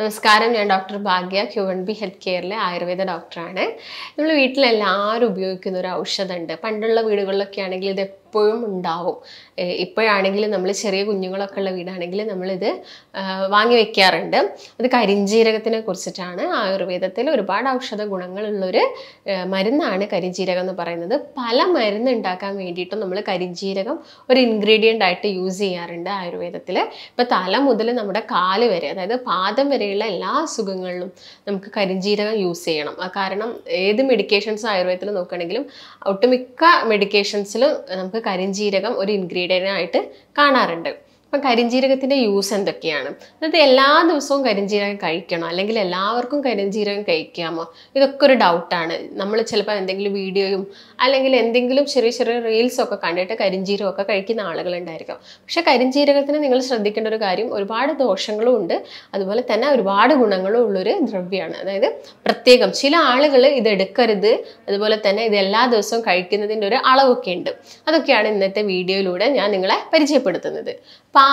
നമസ്കാരം ഞാൻ ഡോക്ടർ ഭാഗ്യ Q&B health കെയറിലെ ആയുർവേദ ഡോക്ടറാണ്. നമ്മൾ വീട്ടിൽ എല്ലാവരും ഉപയോഗിക്കുന്ന ഒരു ഔഷധമുണ്ട്. പണ്ടുള്ള വീടുകളിലൊക്കെ ആണെങ്കിൽ ഇത് എപ്പോഴും ഉണ്ടാവും. ഇപ്പോഴാണെങ്കിൽ നമ്മൾ ചെറിയ കുഞ്ഞുങ്ങളൊക്കെ ഉള്ള വീടാണെങ്കിൽ നമ്മൾ ഇത് വാങ്ങി വെക്കാറുണ്ട്. അത് കരിഞ്ജീരകത്തിനെ കുറിച്ചിട്ടാണ്. ആയുർവേദത്തിൽ ഒരുപാട് ഔഷധ ഗുണങ്ങളുള്ള ഒരു മരുന്നാണ് കരിഞ്ജീരകം എന്ന് പറയുന്നത്. പല മരുന്ന് ഉണ്ടാക്കാൻ വേണ്ടിയിട്ട് നമ്മൾ കരിഞ്ജീരകം ഒരു ഇൻഗ്രീഡിയന്റ് ആയിട്ട് യൂസ് ചെയ്യാറുണ്ട് ആയുർവേദത്തിൽ. ഇപ്പോൾ തല മുതൽ നമ്മുടെ കാല് വരെ അതായത് പാദം വരെയുള്ള എല്ലാ അസുഖങ്ങളിലും നമുക്ക് കരിഞ്ജീരകം യൂസ് ചെയ്യണം. കാരണം ഏത് മെഡിക്കേഷൻസ് ആയുർവേദത്തിൽ നോക്കുകയാണെങ്കിലും ഒട്ടുമിക്ക മെഡിക്കേഷൻസിലും നമുക്ക് കരിഞ്ജീരകം ഒരു ഇൻഗ്രീഡിയൻ്റ് ആയിട്ട് കാണാറുണ്ട്. അപ്പോൾ കരിഞ്ജീരകത്തിൻ്റെ യൂസ് എന്തൊക്കെയാണ്? അതായത് എല്ലാ ദിവസവും കരിഞ്ജീരകം കഴിക്കണോ അല്ലെങ്കിൽ എല്ലാവർക്കും കരിഞ്ജീരകം കഴിക്കാമോ? ഇതൊക്കെ ഒരു ഡൗട്ടാണ്. നമ്മൾ ചിലപ്പോൾ എന്തെങ്കിലും വീഡിയോയും അല്ലെങ്കിൽ എന്തെങ്കിലും ചെറിയ ചെറിയ റീൽസൊക്കെ കണ്ടിട്ട് കരിഞ്ജീരകമൊക്കെ കഴിക്കുന്ന ആളുകളുണ്ടായിരിക്കും. പക്ഷേ കരിഞ്ജീരകത്തിന് നിങ്ങൾ ശ്രദ്ധിക്കേണ്ട ഒരു കാര്യം, ഒരുപാട് ദോഷങ്ങളും ഉണ്ട്, അതുപോലെ തന്നെ ഒരുപാട് ഗുണങ്ങളും ഉള്ളൊരു ദ്രവ്യമാണ്. അതായത് പ്രത്യേകം ചില ആളുകൾ ഇത് എടുക്കരുത്, അതുപോലെ തന്നെ ഇത് എല്ലാ ദിവസവും കഴിക്കുന്നതിൻ്റെ ഒരു അളവൊക്കെ ഉണ്ട്. അതൊക്കെയാണ് ഇന്നത്തെ വീഡിയോയിലൂടെ ഞാൻ നിങ്ങളെ പരിചയപ്പെടുത്തുന്നത്.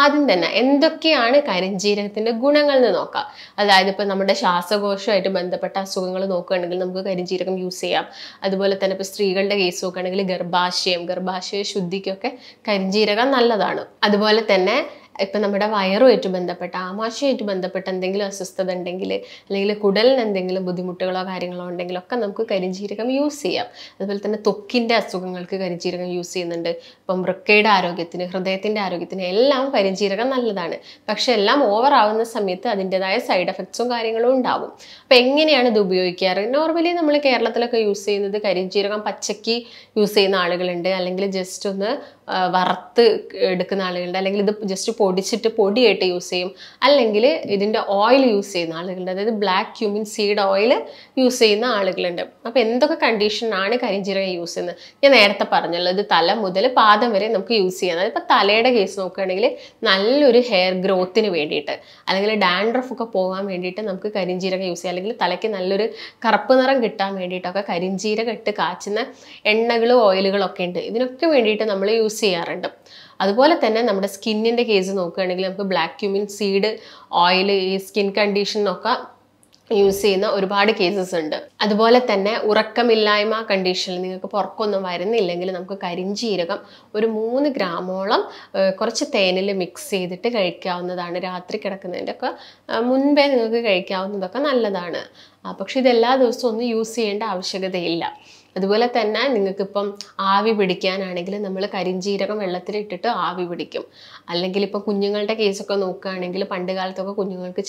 ആദ്യം തന്നെ എന്തൊക്കെയാണ് കരിഞ്ജീരകത്തിൻ്റെ ഗുണങ്ങൾ എന്ന് നോക്കാം. അതായത് ഇപ്പോൾ നമ്മുടെ ശ്വാസകോശമായിട്ട് ബന്ധപ്പെട്ട അസുഖങ്ങൾ നോക്കുകയാണെങ്കിൽ നമുക്ക് കരിഞ്ജീരകം യൂസ് ചെയ്യാം. അതുപോലെ തന്നെ ഇപ്പോൾ സ്ത്രീകളുടെ കേസ് നോക്കുകയാണെങ്കിൽ ഗർഭാശയ ശുദ്ധിക്കൊക്കെ കരിഞ്ജീരകം നല്ലതാണ്. അതുപോലെ തന്നെ ഇപ്പം നമ്മുടെ വയറുമായിട്ട് ബന്ധപ്പെട്ട ആമാശയമായിട്ട് ബന്ധപ്പെട്ട എന്തെങ്കിലും അസ്വസ്ഥത ഉണ്ടെങ്കിൽ അല്ലെങ്കിൽ കുടലിന് എന്തെങ്കിലും ബുദ്ധിമുട്ടുകളോ കാര്യങ്ങളോ ഉണ്ടെങ്കിലൊക്കെ നമുക്ക് കരിഞ്ജീരകം യൂസ് ചെയ്യാം. അതുപോലെ തന്നെ ത്വക്കിൻ്റെ അസുഖങ്ങൾക്ക് കരിഞ്ജീരകം യൂസ് ചെയ്യുന്നുണ്ട്. ഇപ്പം വൃക്കയുടെ ആരോഗ്യത്തിന്, ഹൃദയത്തിൻ്റെ ആരോഗ്യത്തിന് എല്ലാം കരിഞ്ജീരകം നല്ലതാണ്. പക്ഷേ എല്ലാം ഓവറാവുന്ന സമയത്ത് അതിൻ്റെതായ സൈഡ് എഫക്ട്സും കാര്യങ്ങളും ഉണ്ടാവും. അപ്പം എങ്ങനെയാണ് ഇത് ഉപയോഗിക്കാറ്? നോർമലി നമ്മൾ കേരളത്തിലൊക്കെ യൂസ് ചെയ്യുന്നത് കരിഞ്ജീരകം പച്ചക്ക് യൂസ് ചെയ്യുന്ന ആളുകളുണ്ട്, അല്ലെങ്കിൽ ജസ്റ്റ് ഒന്ന് വറുത്ത് എടുക്കുന്ന ആളുകളുണ്ട്, അല്ലെങ്കിൽ ഇത് ജസ്റ്റ് പൊടിച്ചിട്ട് പൊടിയായിട്ട് യൂസ് ചെയ്യും, അല്ലെങ്കിൽ ഇതിൻ്റെ ഓയിൽ യൂസ് ചെയ്യുന്ന ആളുകളുണ്ട്. അതായത് black cumin seed oil use ചെയ്യുന്ന ആളുകളുണ്ട്. അപ്പോൾ എന്തൊക്കെ കണ്ടീഷനാണ് കരിഞ്ജീരകം യൂസ് ചെയ്യുന്നത്? ഞാൻ നേരത്തെ പറഞ്ഞല്ലോ, ഇത് തല മുതൽ പാദം വരെ നമുക്ക് യൂസ് ചെയ്യാം. അതായത് ഇപ്പോൾ തലയുടെ കേസ് നോക്കുകയാണെങ്കിൽ നല്ലൊരു ഹെയർ ഗ്രോത്തിന് വേണ്ടിയിട്ട് അല്ലെങ്കിൽ ഡാൻഡ്രഫ് ഒക്കെ പോകാൻ വേണ്ടിയിട്ട് നമുക്ക് കരിഞ്ജീരകം യൂസ് ചെയ്യാം. അല്ലെങ്കിൽ തലയ്ക്ക് നല്ലൊരു കറുപ്പ് നിറം കിട്ടാൻ വേണ്ടിയിട്ടൊക്കെ കരിഞ്ജീരകം ഇട്ട് കാച്ചുന്ന എണ്ണകളും ഓയിലുകളൊക്കെ ഉണ്ട്. ഇതിനൊക്കെ വേണ്ടിയിട്ട് നമ്മൾ യൂസ് ചെയ്യാറുണ്ട്. അതുപോലെ തന്നെ നമ്മുടെ സ്കിന്നിൻ്റെ കേസ് നോക്കുകയാണെങ്കിൽ നമുക്ക് ബ്ലാക്ക് ക്യൂമിൻ സീഡ് ഓയിൽ ഈ സ്കിൻ കണ്ടീഷനൊക്കെ യൂസ് ചെയ്യുന്ന ഒരുപാട് കേസസ് ഉണ്ട്. അതുപോലെ തന്നെ ഉറക്കമില്ലായ്മ കണ്ടീഷനിൽ നിങ്ങൾക്ക് പുറക്കൊന്നും വരുന്നില്ലെങ്കിൽ നമുക്ക് കരിഞ്ജീരകം ഒരു 3 ഗ്രാമോളം കുറച്ച് തേനിൽ മിക്സ് ചെയ്തിട്ട് കഴിക്കാവുന്നതാണ്. രാത്രി കിടക്കുന്നതിൻ്റെ ഒക്കെ മുൻപേ നിങ്ങൾക്ക് കഴിക്കാവുന്നതൊക്കെ നല്ലതാണ്. പക്ഷെ ഇതെല്ലാ ദിവസവും ഒന്നും യൂസ് ചെയ്യേണ്ട ആവശ്യകതയില്ല. അതുപോലെ തന്നെ നിങ്ങൾക്കിപ്പം ആവി പിടിക്കാനാണെങ്കിൽ നമ്മൾ കരിഞ്ജീരകം വെള്ളത്തിലിട്ടിട്ട് ആവി പിടിക്കും. അല്ലെങ്കിൽ ഇപ്പം കുഞ്ഞുങ്ങളുടെ കേസൊക്കെ നോക്കുകയാണെങ്കിൽ പണ്ട് കാലത്തൊക്കെ കുഞ്ഞുങ്ങൾക്ക്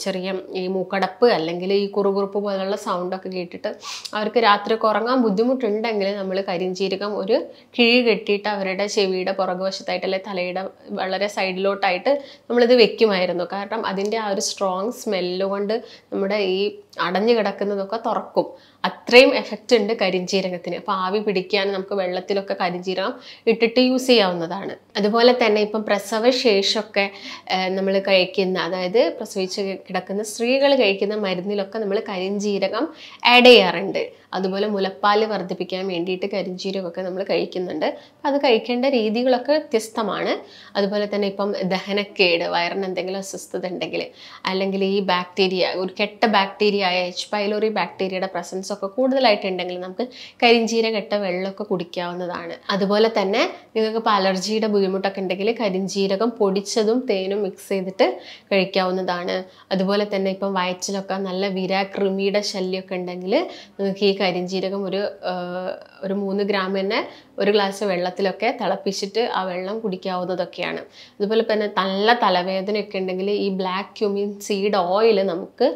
ചെറിയ ഈ മൂക്കടപ്പ് അല്ലെങ്കിൽ ഈ കുറുകുറുപ്പ് പോലുള്ള സൗണ്ടൊക്കെ കേട്ടിട്ട് അവർക്ക് രാത്രി ഉറങ്ങാൻ ബുദ്ധിമുട്ടുണ്ടെങ്കിൽ നമ്മൾ കരിഞ്ജീരകം ഒരു കിഴി കെട്ടിയിട്ട് അവരുടെ ചെവിയുടെ പുറകുവശത്തായിട്ട് അല്ലെങ്കിൽ തലയുടെ വളരെ സൈഡിലോട്ടായിട്ട് നമ്മളിത് വെക്കുമായിരുന്നു. കാരണം അതിൻ്റെ ആ ഒരു സ്ട്രോങ് സ്മെല്ല് കൊണ്ട് നമ്മുടെ ഈ അടഞ്ഞു കിടക്കുന്നതൊക്കെ തുറക്കും. അത്രയും എഫക്റ്റ് ഉണ്ട് കരിഞ്ജീരകത്തിന്. അപ്പോൾ ആവി പിടിക്കാൻ നമുക്ക് വെള്ളത്തിലൊക്കെ കരിഞ്ജീരകം ഇട്ടിട്ട് യൂസ് ചെയ്യാവുന്നതാണ്. അതുപോലെ തന്നെ ഇപ്പം പ്രസവശേഷമൊക്കെ നമ്മൾ കഴിക്കുന്ന, അതായത് പ്രസവിച്ച് കിടക്കുന്ന സ്ത്രീകൾ കഴിക്കുന്ന മരുന്നിലൊക്കെ നമ്മൾ കരിഞ്ജീരകം ആഡ് ചെയ്യാറുണ്ട്. അതുപോലെ മുലപ്പാൽ വർദ്ധിപ്പിക്കാൻ വേണ്ടിയിട്ട് കരിഞ്ജീരകമൊക്കെ നമ്മൾ കഴിക്കുന്നുണ്ട്. അത് കഴിക്കേണ്ട രീതികളൊക്കെ വ്യത്യസ്തമാണ്. അതുപോലെ തന്നെ ഇപ്പം ദഹനക്കേട്, വയറിന് എന്തെങ്കിലും അസ്വസ്ഥത ഉണ്ടെങ്കിൽ അല്ലെങ്കിൽ ഈ ബാക്ടീരിയ, ഒരു കെട്ട ബാക്ടീരിയ എച്ച് പൈലോറി ബാക്ടീരിയയുടെ പ്രസൻസ് ഒക്കെ കൂടുതലായിട്ടുണ്ടെങ്കിൽ നമുക്ക് കരിഞ്ജീരകം ഇട്ട വെള്ളമൊക്കെ കുടിക്കാവുന്നതാണ്. അതുപോലെ തന്നെ നിങ്ങൾക്ക് ഇപ്പോൾ അലർജിയുടെ ബുദ്ധിമുട്ടൊക്കെ ഉണ്ടെങ്കിൽ കരിഞ്ജീരകം പൊടിച്ചതും തേനും മിക്സ് ചെയ്തിട്ട് കഴിക്കാവുന്നതാണ്. അതുപോലെ തന്നെ ഇപ്പം വയറ്റിലൊക്കെ നല്ല വിരാകൃമിയുടെ ശല്യമൊക്കെ ഉണ്ടെങ്കിൽ നിങ്ങൾക്ക് ഈ കരിഞ്ജീരകം ഒരു 3 ഗ്രാം തന്നെ ഒരു ഗ്ലാസ് വെള്ളത്തിലൊക്കെ തിളപ്പിച്ചിട്ട് ആ വെള്ളം കുടിക്കാവുന്നതൊക്കെയാണ്. അതുപോലെ തന്നെ നല്ല തലവേദനയൊക്കെ ഉണ്ടെങ്കിൽ ഈ ബ്ലാക്ക് ക്യൂമിൻ സീഡ് ഓയിൽ നമുക്ക്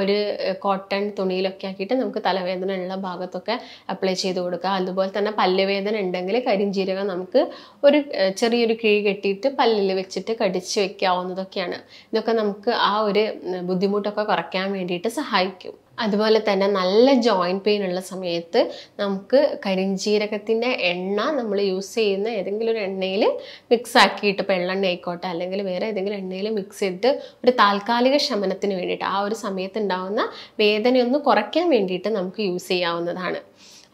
ഒരു കോട്ടൺ തുണിയിലൊക്കെ ആക്കിയിട്ട് നമുക്ക് തലവേദന ഉള്ള ഭാഗത്തൊക്കെ അപ്ലൈ ചെയ്ത് കൊടുക്കുക. അതുപോലെ തന്നെ പല്ലുവേദന ഉണ്ടെങ്കിൽ കരിഞ്ജീരകം നമുക്ക് ഒരു ചെറിയൊരു കിഴി കെട്ടിയിട്ട് പല്ലിൽ വെച്ചിട്ട് കടിച്ച് വെക്കാവുന്നതൊക്കെയാണ്. ഇതൊക്കെ നമുക്ക് ആ ഒരു ബുദ്ധിമുട്ടൊക്കെ കുറയ്ക്കാൻ വേണ്ടിയിട്ട് സഹായിക്കും. അതുപോലെ തന്നെ നല്ല ജോയിൻറ്റ് പെയിൻ ഉള്ള സമയത്ത് നമുക്ക് കരിഞ്ജീരകത്തിൻ്റെ എണ്ണ നമ്മൾ യൂസ് ചെയ്യുന്ന ഏതെങ്കിലും ഒരു എണ്ണയിൽ മിക്സ് ആക്കിയിട്ട്, ഇപ്പോൾ എള്ളെണ്ണ ആയിക്കോട്ടെ അല്ലെങ്കിൽ വേറെ ഏതെങ്കിലും എണ്ണയിൽ മിക്സ് ചെയ്തിട്ട് ഒരു താൽക്കാലിക ശമനത്തിന് വേണ്ടിയിട്ട് ആ ഒരു സമയത്ത് ഉണ്ടാകുന്ന വേദനയൊന്ന് കുറയ്ക്കാൻ വേണ്ടിയിട്ട് നമുക്ക് യൂസ് ചെയ്യാവുന്നതാണ്.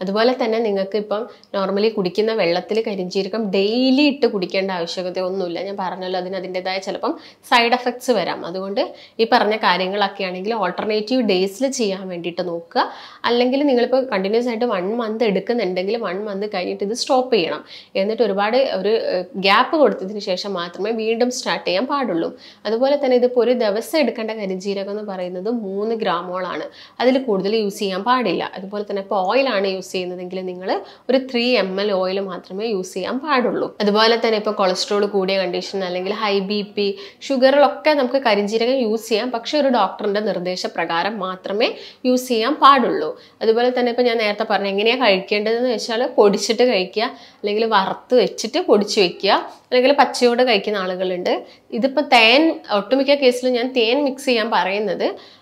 അതുപോലെ തന്നെ നിങ്ങൾക്ക് ഇപ്പം നോർമലി കുടിക്കുന്ന വെള്ളത്തിൽ കരിഞ്ചീരകം ഡെയിലി ഇട്ട് കുടിക്കേണ്ട ആവശ്യകതയൊന്നുമില്ല. ഞാൻ പറഞ്ഞല്ലോ അതിൻ്റെതായ ചിലപ്പം സൈഡ് എഫക്ട്സ് വരാം. അതുകൊണ്ട് ഈ പറഞ്ഞ കാര്യങ്ങളൊക്കെ ആണെങ്കിൽ ഓൾട്ടർനേറ്റീവ് ഡേയ്സിൽ ചെയ്യാൻ വേണ്ടിയിട്ട് നോക്കുക. അല്ലെങ്കിൽ നിങ്ങളിപ്പോൾ കണ്ടിന്യൂസ് ആയിട്ട് 1 മന്ത് എടുക്കുന്നുണ്ടെങ്കിൽ 1 മന്ത് കഴിഞ്ഞിട്ട് ഇത് സ്റ്റോപ്പ് ചെയ്യണം. എന്നിട്ട് ഒരുപാട് ഒരു ഗ്യാപ്പ് കൊടുത്തതിന് ശേഷം മാത്രമേ വീണ്ടും സ്റ്റാർട്ട് ചെയ്യാൻ പാടുള്ളൂ. അതുപോലെ തന്നെ ഇതിപ്പോൾ ഒരു ദിവസം എടുക്കേണ്ട കരിഞ്ചീരകം എന്ന് പറയുന്നത് 3 ഗ്രാമോളാണ്. അതിൽ കൂടുതൽ യൂസ് ചെയ്യാൻ പാടില്ല. അതുപോലെ തന്നെ ഇപ്പോൾ ഓയിലാണ് യൂസ് ചെയ്യുന്നതെങ്കിൽ നിങ്ങൾ ഒരു 3 ml ഓയിൽ മാത്രമേ യൂസ് ചെയ്യാൻ പാടുള്ളൂ. അതുപോലെ തന്നെ ഇപ്പോൾ കൊളസ്ട്രോൾ കൂടിയ കണ്ടീഷൻ അല്ലെങ്കിൽ ഹൈ BP ഷുഗറിലൊക്കെ നമുക്ക് കരിഞ്ചീരകം യൂസ് ചെയ്യാം. പക്ഷേ ഒരു ഡോക്ടറിൻ്റെ നിർദ്ദേശപ്രകാരം മാത്രമേ യൂസ് ചെയ്യാൻ പാടുള്ളൂ. അതുപോലെ തന്നെ ഇപ്പോൾ ഞാൻ നേരത്തെ പറഞ്ഞു എങ്ങനെയാണ് കഴിക്കേണ്ടതെന്ന് വെച്ചാൽ പൊടിച്ചിട്ട് കഴിക്കുക, അല്ലെങ്കിൽ വറുത്ത് വെച്ചിട്ട് പൊടിച്ച് വയ്ക്കുക, അല്ലെങ്കിൽ പച്ചയോടെ കഴിക്കുന്ന ആളുകളുണ്ട്. ഇതിപ്പോൾ തേൻ ഒട്ടുമിക്ക കേസിലും ഞാൻ തേൻ മിക്സ് ചെയ്യാൻ പറയുന്നത്.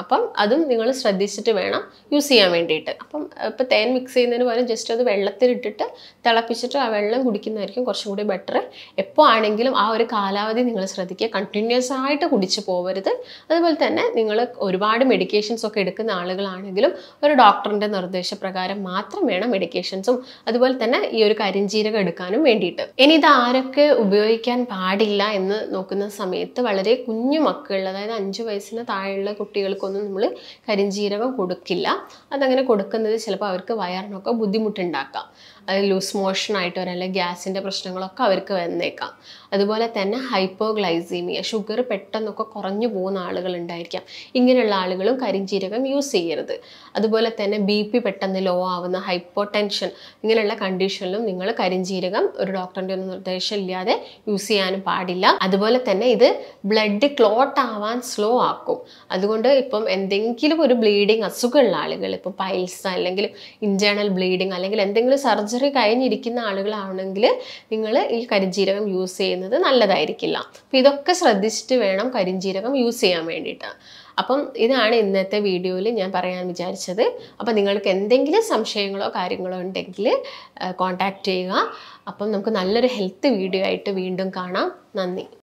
അപ്പം അതും നിങ്ങൾ ശ്രദ്ധിച്ചിട്ട് വേണം യൂസ് ചെയ്യാൻ വേണ്ടിയിട്ട്. അപ്പം ഇപ്പോൾ തേൻ മിക്സ് ചെയ്യുന്നതിന് പകരം ജസ്റ്റ് അത് വെള്ളത്തിലിട്ടിട്ട് തിളപ്പിച്ചിട്ട് ആ വെള്ളം കുടിക്കുന്നതായിരിക്കും കുറച്ചും കൂടി ബെറ്റർ. എപ്പോൾ ആണെങ്കിലും ആ ഒരു കാലാവധി നിങ്ങൾ ശ്രദ്ധിക്കുക. കണ്ടിന്യൂസ് ആയിട്ട് കുടിച്ച് പോകരുത്. അതുപോലെ തന്നെ നിങ്ങൾ ഒരുപാട് മെഡിക്കേഷൻസ് ഒക്കെ എടുക്കുന്ന ആളുകളാണെങ്കിലും ഒരു ഡോക്ടറിൻ്റെ നിർദ്ദേശപ്രകാരം മാത്രം വേണം മെഡിക്കേഷൻസും അതുപോലെ തന്നെ ഈ ഒരു കരിഞ്ചീരകം എടുക്കാനും വേണ്ടിയിട്ട്. ഇനി ഇത് ആരൊക്കെ ഉപയോഗിക്കാൻ പാടില്ല എന്ന് നോക്കുന്ന സമയത്ത് വളരെ കുഞ്ഞു മക്കളിൽ, അതായത് 5 വയസ്സിന് താഴെയുള്ള കുട്ടികൾക്ക് ഒന്നും നമ്മൾ കരിഞ്ചീരകം കൊടുക്കില്ല. അതങ്ങനെ കൊടുക്കുന്നത് ചിലപ്പോൾ അവർക്ക് വയറിനൊക്കെ ബുദ്ധിമുട്ടുണ്ടാക്കാം. അത് ലൂസ് മോഷനായിട്ട് വരാം, അല്ലെങ്കിൽ ഗ്യാസിൻ്റെ പ്രശ്നങ്ങളൊക്കെ അവർക്ക് വന്നേക്കാം. അതുപോലെ തന്നെ ഹൈപ്പോഗ്ലൈസീമിയ, ഷുഗർ പെട്ടെന്നൊക്കെ കുറഞ്ഞു പോകുന്ന ആളുകളുണ്ടായിരിക്കാം. ഇങ്ങനെയുള്ള ആളുകളും കരിഞ്ചീരകം യൂസ് ചെയ്യരുത്. അതുപോലെ തന്നെ BP പെട്ടെന്ന് ലോ ആവുന്ന, ഹൈപ്പോ ടെൻഷൻ, ഇങ്ങനെയുള്ള കണ്ടീഷനിലും നിങ്ങൾ കരിഞ്ചീരകം ഒരു ഡോക്ടറിൻ്റെ ഒരു നിർദ്ദേശം ഇല്ലാതെ യൂസ് ചെയ്യാനും പാടില്ല. അതുപോലെ തന്നെ ഇത് ബ്ലഡ് ക്ലോട്ട് ആവാൻ സ്ലോ ആക്കും. അതുകൊണ്ട് ഇപ്പം എന്തെങ്കിലും ഒരു ബ്ലീഡിങ് അസുഖമുള്ള ആളുകൾ, ഇപ്പം പൈൽസ് അല്ലെങ്കിൽ ഇൻറ്റേർണൽ ബ്ലീഡിങ് അല്ലെങ്കിൽ എന്തെങ്കിലും സർജറി കഴിഞ്ഞിരിക്കുന്ന ആളുകളാണെങ്കിൽ നിങ്ങൾ ഈ കരിഞ്ചീരകം യൂസ് ചെയ്യുന്നത് നല്ലതായിരിക്കില്ല. അപ്പം ഇതൊക്കെ ശ്രദ്ധിച്ചിട്ട് വേണം കരിഞ്ചീരകം യൂസ് ചെയ്യാൻ വേണ്ടിയിട്ട്. അപ്പം ഇതാണ് ഇന്നത്തെ വീഡിയോയിൽ ഞാൻ പറയാൻ വിചാരിച്ചത്. അപ്പം നിങ്ങൾക്ക് എന്തെങ്കിലും സംശയങ്ങളോ കാര്യങ്ങളോ ഉണ്ടെങ്കിൽ കോൺടാക്റ്റ് ചെയ്യുക. അപ്പം നമുക്ക് നല്ലൊരു ഹെൽത്ത് വീഡിയോ ആയിട്ട് വീണ്ടും കാണാം. നന്ദി.